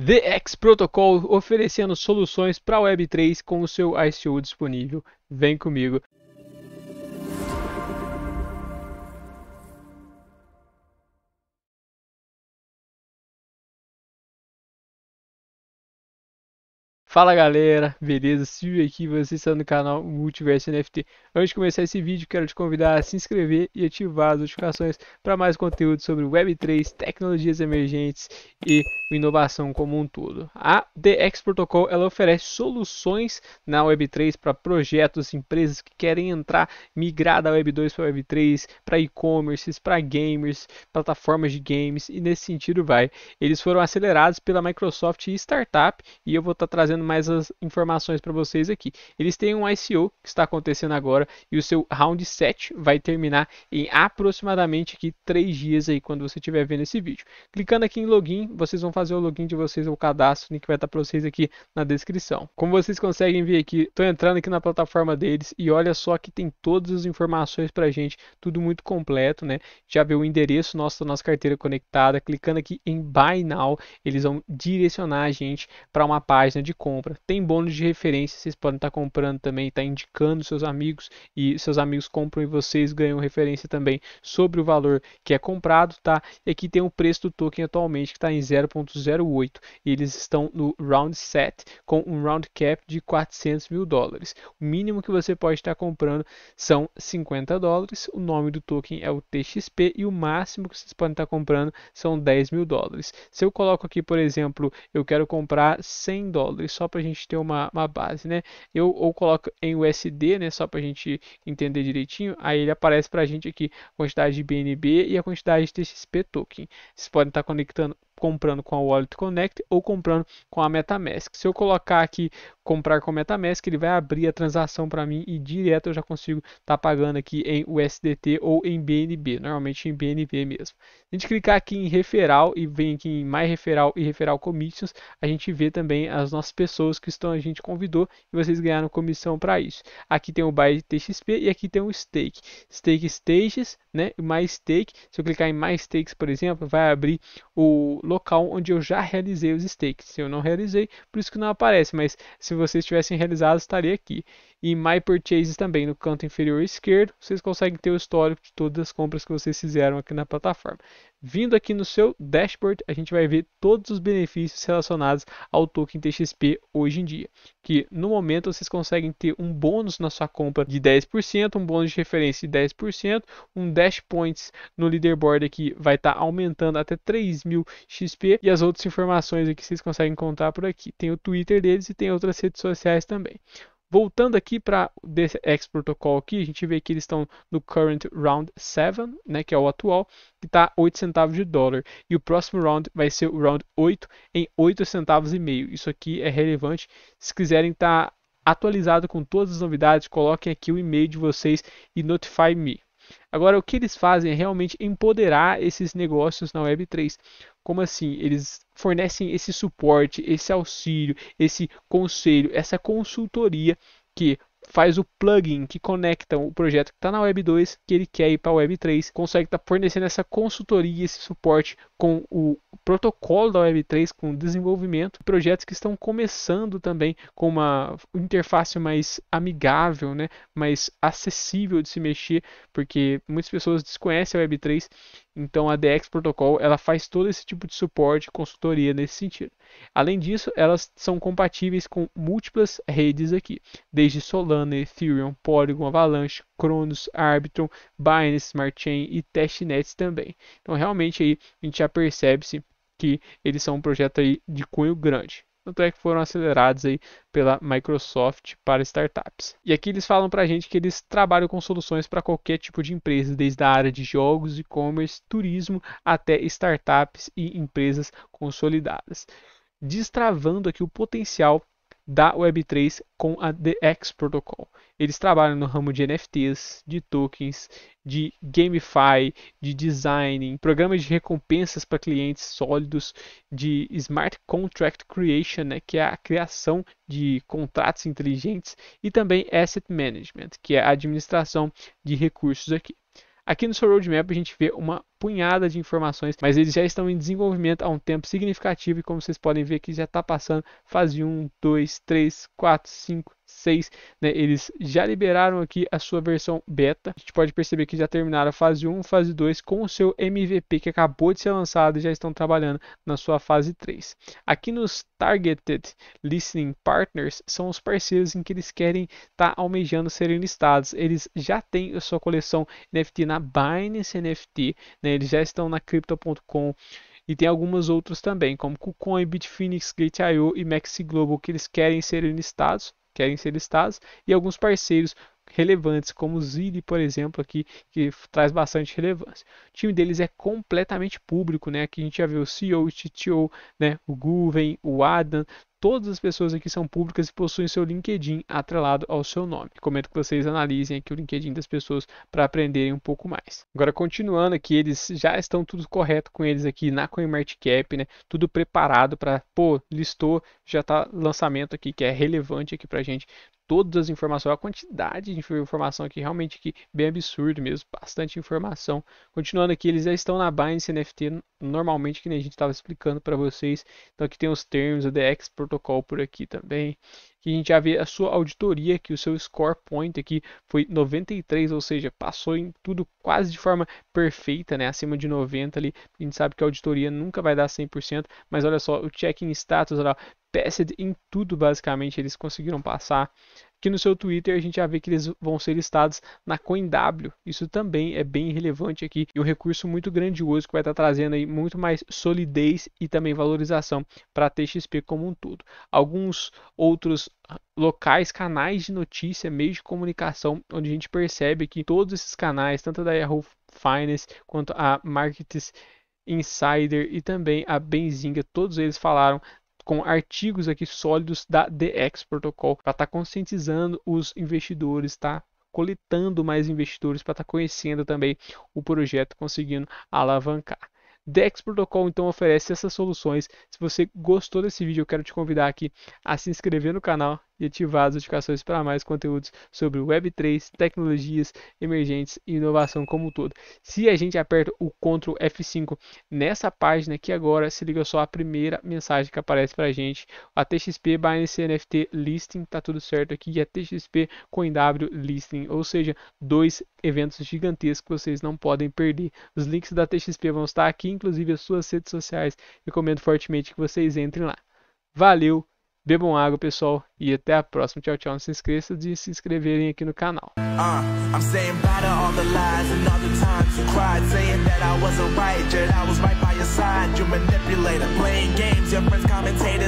TheX Protocol oferecendo soluções para Web3 com o seu ICO disponível. Vem comigo! Fala galera, beleza? Silvio aqui, você está no canal Multiverso NFT. Antes de começar esse vídeo, quero te convidar a se inscrever e ativar as notificações para mais conteúdo sobre Web3, tecnologias emergentes e inovação como um todo. A TheX Protocol ela oferece soluções na Web3 para projetos, empresas que querem entrar, migrar da Web2 para Web3, para e-commerces, para gamers, plataformas de games, e nesse sentido vai. Eles foram acelerados pela Microsoft e startup, e eu vou estar trazendo mais as informações para vocês aqui. Eles têm um ICO que está acontecendo agora e o seu round 7 vai terminar em aproximadamente aqui 3 dias aí quando você estiver vendo esse vídeo. Clicando aqui em login, vocês vão fazer o login de vocês ou o cadastro, o link vai estar para vocês aqui na descrição. Como vocês conseguem ver aqui, estou entrando aqui na plataforma deles e olha só que tem todas as informações para gente, tudo muito completo, né? Já vê o endereço nosso da nossa carteira conectada, clicando aqui em Buy Now, eles vão direcionar a gente para uma página de compra, tem bônus de referência, vocês podem estar comprando também, tá indicando seus amigos e seus amigos compram e vocês ganham referência também sobre o valor que é comprado, tá? E aqui tem o preço do token atualmente que está em 0,08 e eles estão no round set com um round cap de 400 mil dólares. O mínimo que você pode estar comprando são 50 dólares, o nome do token é o TXP e o máximo que vocês podem estar comprando são 10 mil dólares. Se eu coloco aqui, por exemplo, eu quero comprar 100 dólares, só para a gente ter uma base, né? Eu ou coloco em USD, né? Só para a gente entender direitinho. Aí ele aparece para a gente aqui a quantidade de BNB e a quantidade de TXP token. Vocês podem estar comprando com a Wallet Connect ou comprando com a Metamask. Se eu colocar aqui comprar com a Metamask, ele vai abrir a transação para mim e direto eu já consigo estar pagando aqui em USDT ou em BNB, normalmente em BNB mesmo. A gente clicar aqui em referral e vem aqui em mais referral e referral commissions, a gente vê também as nossas pessoas que estão a gente convidou e vocês ganharam comissão para isso. Aqui tem o buy de TXP e aqui tem o stake. Stake stages, né? Mais stake. Se eu clicar em mais stakes, por exemplo, vai abrir o local onde eu já realizei os stakes. Eu não realizei, por isso que não aparece, mas se vocês tivessem realizado, estaria aqui. E My Purchases também, no canto inferior esquerdo, vocês conseguem ter o histórico de todas as compras que vocês fizeram aqui na plataforma. Vindo aqui no seu dashboard, a gente vai ver todos os benefícios relacionados ao token TXP hoje em dia. Que no momento vocês conseguem ter um bônus na sua compra de 10%, um bônus de referência de 10%, um dash points no leaderboard aqui vai estar aumentando até 3.000 XP e as outras informações aqui vocês conseguem encontrar por aqui. Tem o Twitter deles e tem outras redes sociais também. Voltando aqui para o TheX Protocol, aqui, a gente vê que eles estão no current round 7, né, que é o atual, que está 8 centavos de dólar. E o próximo round vai ser o round 8 em 8 centavos e meio. Isso aqui é relevante. Se quiserem estar atualizado com todas as novidades, coloquem aqui o e-mail de vocês e notify me. Agora, o que eles fazem é realmente empoderar esses negócios na Web3. Como assim? Eles fornecem esse suporte, esse auxílio, esse conselho, essa consultoria que faz o plugin que conecta o projeto que está na Web2, que ele quer ir para a Web3, consegue estar fornecendo essa consultoria, esse suporte com o protocolo da Web3, com o desenvolvimento, projetos que estão começando também com uma interface mais amigável, né? Mais acessível de se mexer, porque muitas pessoas desconhecem a Web3, então a TheX Protocol ela faz todo esse tipo de suporte, consultoria nesse sentido. Além disso, elas são compatíveis com múltiplas redes aqui, desde Solana, Ethereum, Polygon, Avalanche, Cronos, Arbitrum, Binance Smart Chain e Testnet também. Então realmente aí a gente já percebe-se que eles são um projeto aí de cunho grande. Tanto é que foram acelerados aí pela Microsoft para startups. E aqui eles falam para a gente que eles trabalham com soluções para qualquer tipo de empresa, desde a área de jogos, e-commerce, turismo, até startups e empresas consolidadas. Destravando aqui o potencial da Web3 com a TheX Protocol. Eles trabalham no ramo de NFTs, de tokens, de Gamify, de design, programas de recompensas para clientes sólidos, de Smart Contract Creation, né, que é a criação de contratos inteligentes, e também Asset Management, que é a administração de recursos aqui. Aqui no seu roadmap a gente vê uma punhada de informações, mas eles já estão em desenvolvimento há um tempo significativo e como vocês podem ver aqui já está passando fase 1, 2, 3, 4, 5, 6, né? Eles já liberaram aqui a sua versão beta, a gente pode perceber que já terminaram a fase 1, fase 2 com o seu MVP que acabou de ser lançado e já estão trabalhando na sua fase 3. Aqui nos Targeted Listening Partners são os parceiros em que eles querem estar almejando serem listados, eles já têm a sua coleção NFT na Binance NFT, né? Eles já estão na Crypto.com e tem algumas outras também, como KuCoin, BitPhoenix, Gate.io e Maxi Global, que eles querem ser listados, e alguns parceiros relevantes, como o Zilli, por exemplo, aqui, que traz bastante relevância. O time deles é completamente público, né? Aqui a gente já vê o CEO, o CTO, né? O Guven, o Adam, todas as pessoas aqui são públicas e possuem seu LinkedIn atrelado ao seu nome. Recomendo que vocês analisem aqui o LinkedIn das pessoas para aprenderem um pouco mais. Agora, continuando aqui, eles já estão tudo correto com eles aqui na CoinMarketCap, né? Tudo preparado para, pô, listou, já tá lançamento aqui, que é relevante aqui pra gente. Todas as informações, a quantidade de informação aqui realmente aqui, bem absurdo mesmo, bastante informação. Continuando aqui, eles já estão na Binance NFT normalmente, que nem a gente estava explicando para vocês. Então aqui tem os termos, o TheX Protocol por aqui também. Que a gente já vê a sua auditoria, que o seu score point aqui foi 93, ou seja, passou em tudo quase de forma perfeita, né? Acima de 90 ali, a gente sabe que a auditoria nunca vai dar 100%, mas olha só, o check-in status, olha lá, passed em tudo basicamente, eles conseguiram passar. Aqui no seu Twitter a gente já vê que eles vão ser listados na CoinW, isso também é bem relevante aqui e um recurso muito grandioso que vai estar trazendo aí muito mais solidez e também valorização para a TXP como um todo. Alguns outros locais, canais de notícia, meios de comunicação, onde a gente percebe que todos esses canais, tanto da Yahoo Finance quanto a Markets Insider e também a Benzinga, todos eles falaram com artigos aqui sólidos da TheX Protocol, para estar conscientizando os investidores, tá? Coletando mais investidores, para estar conhecendo também o projeto, conseguindo alavancar. TheX Protocol então oferece essas soluções. Se você gostou desse vídeo, eu quero te convidar aqui a se inscrever no canal e ativar as notificações para mais conteúdos sobre Web3, tecnologias emergentes e inovação como um todo. Se a gente aperta o Ctrl F5 nessa página aqui agora, se liga só a primeira mensagem que aparece para a gente. A TXP Binance NFT Listing, tá tudo certo aqui, e a TXP CoinW Listing, ou seja, dois eventos gigantescos que vocês não podem perder. Os links da TXP vão estar aqui, inclusive as suas redes sociais. Recomendo fortemente que vocês entrem lá. Valeu! Bebam água, pessoal, e até a próxima. Tchau, tchau. Não se esqueça de se inscreverem aqui no canal. I'm saying bye to all the lies and all the times you cried, saying that I wasn't right, yet I was right by your side. You manipulator, playing games, your friends commentators.